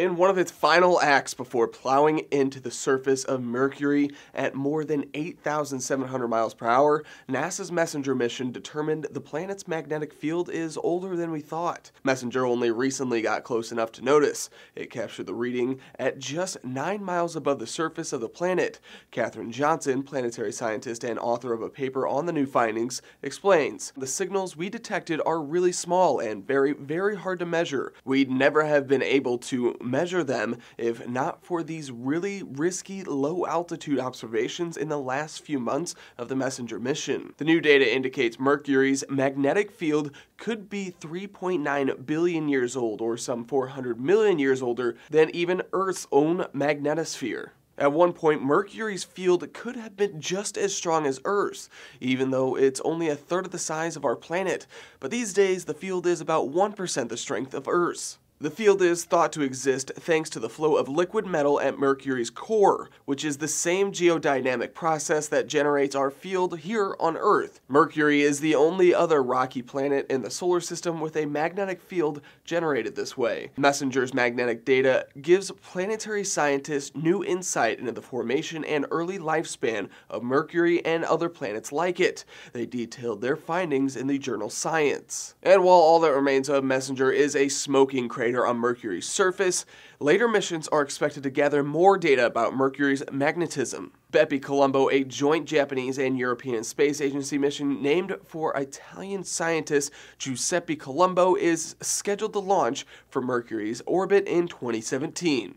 in one of its final acts before plowing into the surface of Mercury at more than 8,700 miles per hour, NASA's MESSENGER mission determined the planet's magnetic field is older than we thought. MESSENGER only recently got close enough to notice. It captured the reading at just 9 miles above the surface of the planet. Catherine Johnson, planetary scientist and author of a paper on the new findings, explains, "The signals we detected are really small and very, very hard to measure. We'd never have been able to measure them if not for these really risky low-altitude observations in the last few months of the MESSENGER mission." The new data indicates Mercury's magnetic field could be 3.9 billion years old, or some 400 million years older than even Earth's own magnetosphere. At one point, Mercury's field could have been just as strong as Earth's, even though it's only a third of the size of our planet. But these days, the field is about 1% the strength of Earth's. The field is thought to exist thanks to the flow of liquid metal at Mercury's core, which is the same geodynamic process that generates our field here on Earth. Mercury is the only other rocky planet in the solar system with a magnetic field generated this way. MESSENGER's magnetic data gives planetary scientists new insight into the formation and early lifespan of Mercury and other planets like it. They detailed their findings in the journal Science. And while all that remains of MESSENGER is a smoking crater on Mercury's surface, later missions are expected to gather more data about Mercury's magnetism. BepiColombo, a joint Japanese and European Space Agency mission named for Italian scientist Giuseppe Colombo, is scheduled to launch from Mercury's orbit in 2017.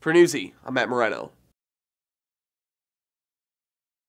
For Newsy, I'm Matt Moreno.